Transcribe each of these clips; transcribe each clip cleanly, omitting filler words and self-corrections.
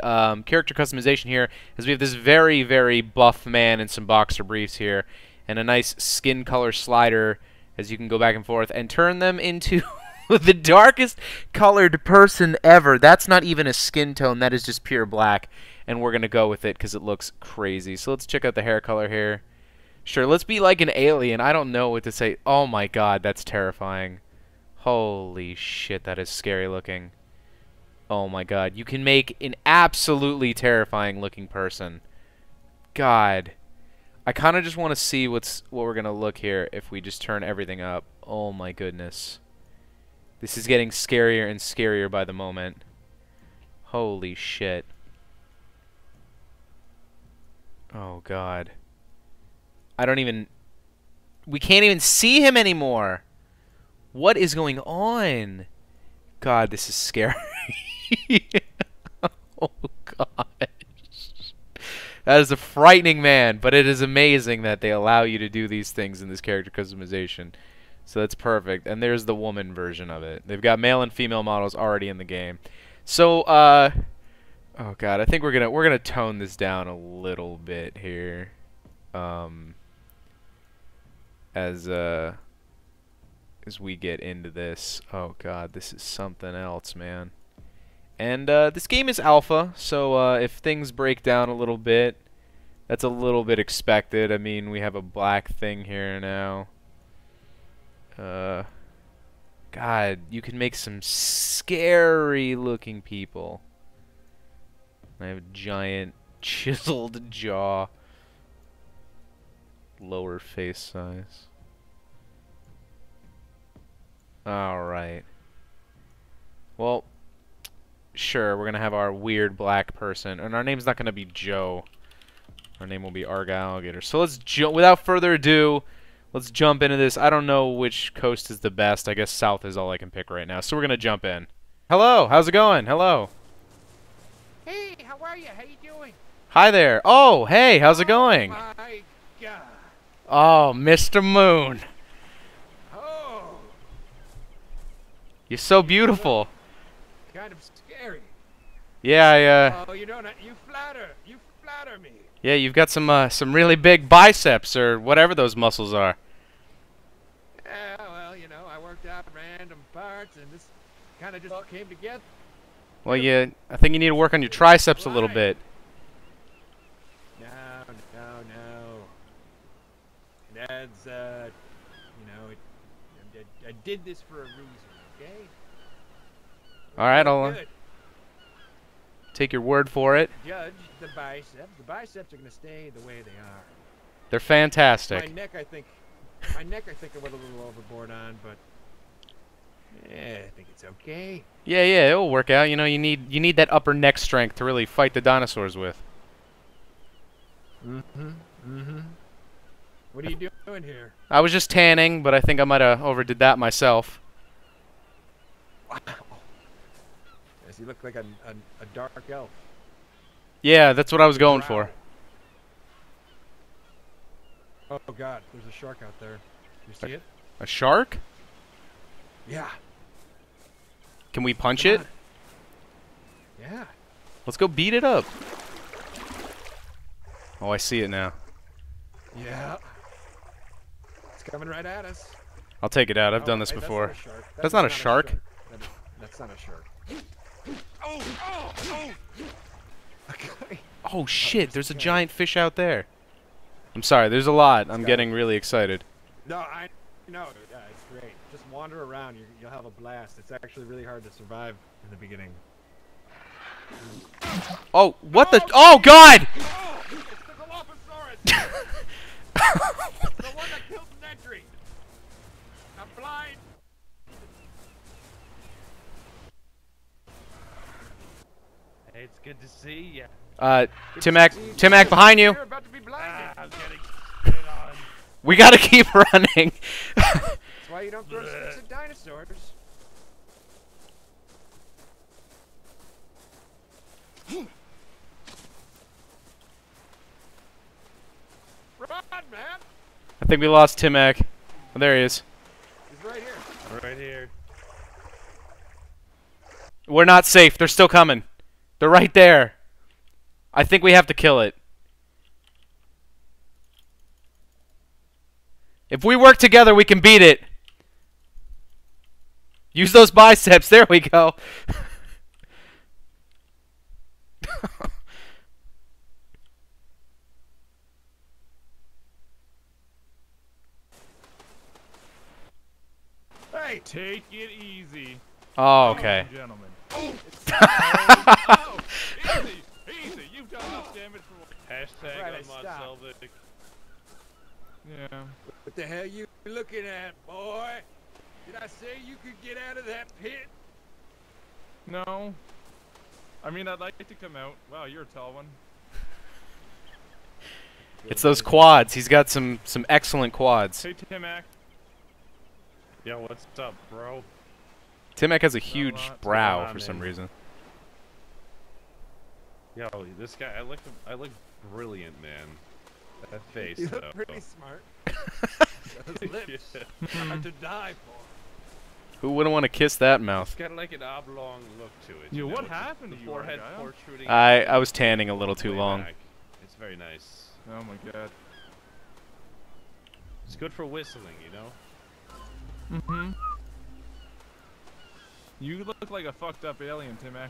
the character customization here is we have this very, very buff man in some boxer briefs here, and a nice skin color slider as you can go back and forth and turn them into the darkest colored person ever. That's not even a skin tone. That is just pure black, and we're going to go with it because it looks crazy. So let's check out the hair color here. Sure, let's be like an alien. I don't know what to say. Oh my god, that's terrifying. Holy shit, that is scary looking. Oh my god, you can make an absolutely terrifying looking person. God. I kind of just want to see what we're going to look here if we just turn everything up. Oh my goodness. This is getting scarier and scarier by the moment. Holy shit. Oh god. I don't even... We can't even see him anymore! What is going on? God, this is scary. Oh, gosh. That is a frightening man, but it is amazing that they allow you to do these things in this character customization. So that's perfect. And there's the woman version of it. They've got male and female models already in the game. So, oh, God, I think we're gonna tone this down a little bit here. As we get into this. Oh god, this is something else, man. And this game is alpha, so if things break down a little bit, that's a little bit expected. I mean, we have a black thing here now. God, you can make some scary looking people. I have a giant chiseled jaw. Lower face size. Alright. Well, sure, we're going to have our weird black person. And our name's not going to be Joe. Our name will be Argyle Alligator. So let's, without further ado, let's jump into this. I don't know which coast is the best. I guess south is all I can pick right now. So we're going to jump in. Hello, how's it going? Hello. Hey, how are you? How you doing? Hi there. Oh, hey, how's it going? Oh, my God. Oh, Mr. Moon. You're so beautiful. Kind of scary. Yeah, I. Oh, you flatter me. Yeah, you've got some really big biceps or whatever those muscles are. Yeah, well, you know, I worked out random parts and this kind of just all came together. Well, yeah, I think you need to work on your triceps a little bit. No. That's you know, I did this for a reason. Alright, I'll take your word for it. Judge the biceps. The biceps are going to stay the way they are. They're fantastic. My neck I think I went a little overboard on, but yeah, I think it's okay. Yeah, it'll work out. You know, you need that upper neck strength to really fight the dinosaurs with. What are you doing here? I was just tanning, but I think I might have overdid that myself. Wow. You look like a dark elf. Yeah, that's what I was going for. Oh god, there's a shark out there. You see it? A shark? Yeah. Can we punch it? Yeah. Let's go beat it up. Oh, I see it now. Yeah. It's coming right at us. I'll take it out. I've done this before. That's not a shark. That's not a shark. Okay. Oh shit, there's a giant fish out there. I'm sorry, there's a lot. I'm getting really excited. No, I know. Yeah, it's great. Just wander around. You'll have a blast. It's actually really hard to survive in the beginning. Oh, what the? Oh god! Oh, it's the Dilophosaurus! The one that killed Nedry. I'm blind. It's good to see you. Timmac, behind you. You're about to be blinded. I'm getting it on. We gotta keep running. That's why you don't throw sticks at dinosaurs. Run, man. I think we lost Timmac. Oh, there he is. He's right here. Right here. We're not safe. They're still coming. They're right there. I think we have to kill it. If we work together, we can beat it. Use those biceps. There we go. Hey, take it easy. Oh, okay. Gentlemen. Oh, easy, easy. You've done enough damage for #Unmod Selvik. Yeah. What the hell you looking at, boy? Did I say you could get out of that pit? No. I mean, I'd like to come out. Wow, you're a tall one. It's those quads. He's got some excellent quads. Hey, Timmac. Yo, what's up, bro? Timmac has a huge brow for some reason. Yo, this guy, I look brilliant, man. That face, though. You look pretty smart. Those lips, hard to die for. Who wouldn't want to kiss that mouth? It's got like an oblong look to it. Yo, what happened to you, Argyle? I was tanning a little too long. It's very nice. Oh my god. It's good for whistling, you know? Mm-hmm. You look like a fucked up alien, Timmac.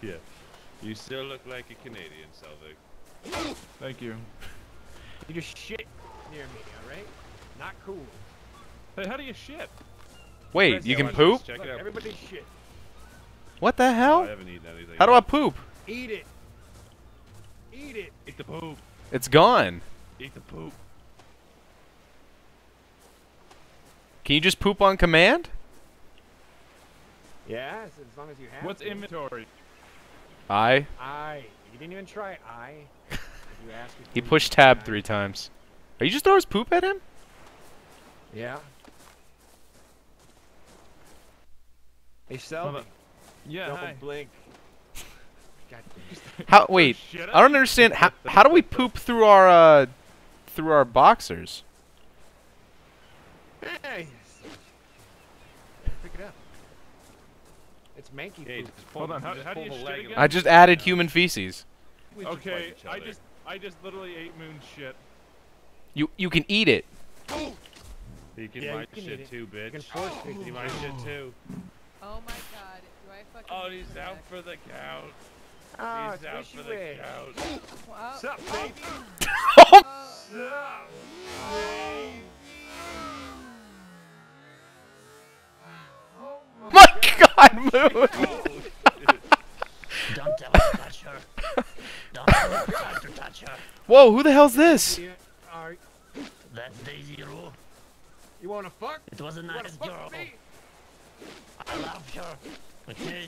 Yeah. You still look like a Canadian, Selvik. Thank you. You just shit near me, alright? Not cool. Hey, how do you shit? Wait, you can poop? Check it out. Everybody shit. What the hell? I haven't eaten anything. How do I poop? Eat it. Eat it. Eat the poop. It's gone. Eat the poop. Can you just poop on command? Yeah, as long as you have. What's inventory? I. You didn't even try I. You asked me he pushed tab 3 times. Are you just throwing his poop at him? Yeah. Hey, Selvik. Yeah, don't blink. God damn. How? Wait. I don't understand. How do we poop through our boxers? Hey. Pick it up. It's manky poop. Hold on. How do you shit again? I just added human feces. Okay. I just literally ate moon shit. You can eat it. You can buy shit too, bitch. You can buy shit too. Oh my god, do I fucking... Oh, he's out for the count. Oh, he's out for the count. What's up, baby? What's up, baby? Oh my god, Moon! Don't ever touch her. Don't ever try to touch her. Whoa, who the hell's this? That's Daisy Roo. You wanna fuck? It was a nice girl. I love her. Okay.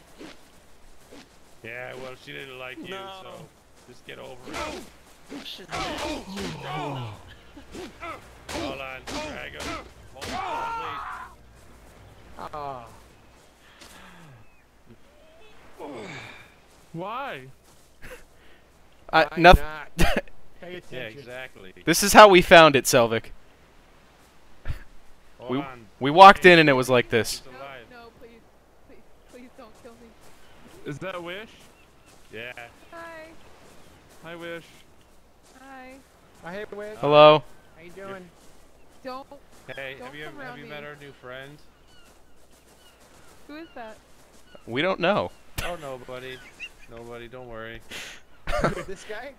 Yeah, well, she didn't like you, so just get over it. Hold on, drag her. Hold on, please. Why? Nothing. Pay attention. Yeah, exactly. This is how we found it, Selvik. We walked in and it was like this. No, please, please, please don't kill me. Is that Wish? Yeah. Hi. Hi, Wish. Hi. Hey, Wish. Hello. How you doing? Don't. Hey, don't have you met our new friend? Who is that? We don't know. Oh, nobody. Nobody, don't worry. This guy?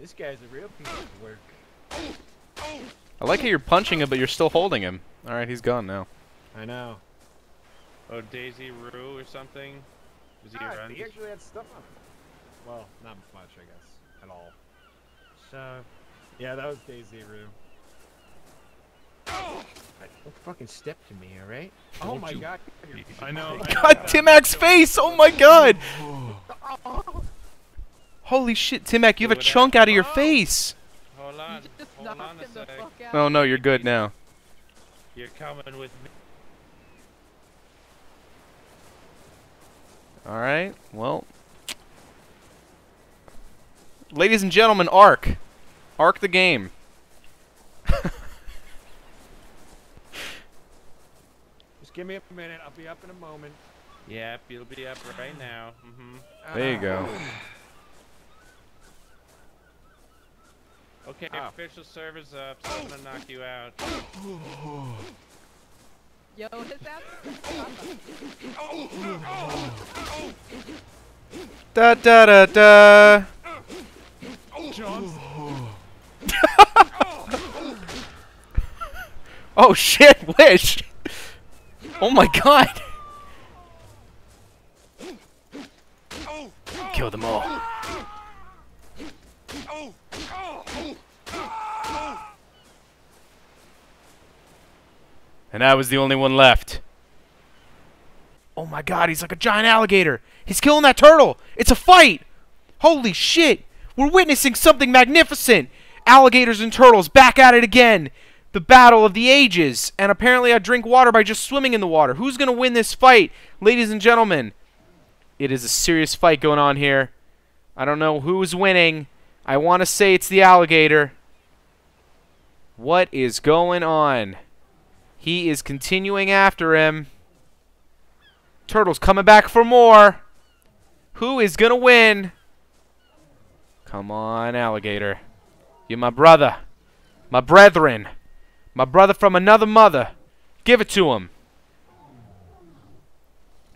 This guy's a real piece of work. I like how you're punching him, but you're still holding him. Alright, he's gone now. I know. Oh, Daisy Roo or something? Is he around? He actually had stuff on him. Well, not much, I guess. At all. So, yeah, that was Daisy Roo. Don't fucking step to me, alright? Oh my god. I know. God, Timmac's face! Oh my god! Holy shit, Timmac, you have a chunk out of your face! Hold on. Hold on a sec. Oh no, you're good now. You're coming with me. Alright, well. Ladies and gentlemen, ARK. ARK the game. Give me a minute, I'll be up in a moment. Yep, you'll be up right now. Mm-hmm. There you go. Okay, official server's up, so I'm gonna knock you out. Yo, is that? Da da da da. Oh shit, Wish! Oh my god! Kill them all. And I was the only one left. Oh my god, he's like a giant alligator. He's killing that turtle. It's a fight. Holy shit. We're witnessing something magnificent. Alligators and turtles back at it again. The battle of the ages. And apparently I drink water by just swimming in the water. Who's going to win this fight? Ladies and gentlemen, it is a serious fight going on here. I don't know who's winning. I want to say it's the alligator. What is going on? He is continuing after him. Turtle's coming back for more. Who is gonna win? Come on, alligator. You're my brother. My brethren. My brother from another mother. Give it to him.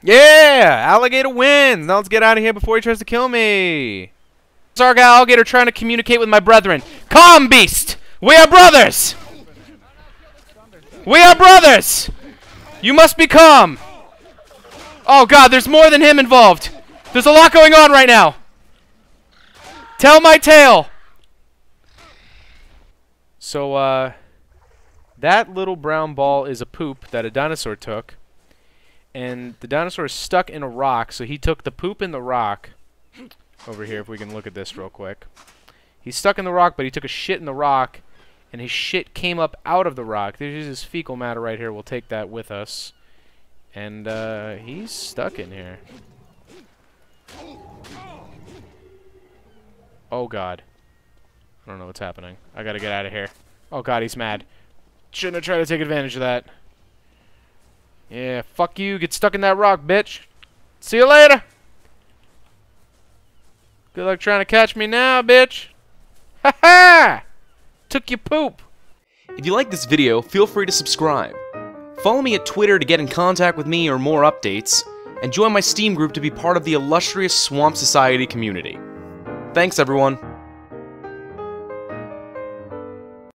Yeah! Alligator wins! Now let's get out of here before he tries to kill me. It's Argyle Alligator trying to communicate with my brethren. Calm, beast! We are brothers! We are brothers! You must be calm! Oh god, there's more than him involved! There's a lot going on right now! Tell my tale! So, that little brown ball is a poop that a dinosaur took. And the dinosaur is stuck in a rock, so he took the poop in the rock. Over here, if we can look at this real quick. He's stuck in the rock, but he took a shit in the rock. And his shit came up out of the rock. There's his fecal matter right here. We'll take that with us. And he's stuck in here. Oh god. I don't know what's happening. I gotta get out of here. Oh god, he's mad. Shouldn't have tried to take advantage of that. Yeah, fuck you. Get stuck in that rock, bitch. See you later. Good luck trying to catch me now, bitch. Ha ha! Took your poop. If you like this video, feel free to subscribe. Follow me at Twitter to get in contact with me or more updates, and join my Steam group to be part of the illustrious Swamp Society community. Thanks, everyone.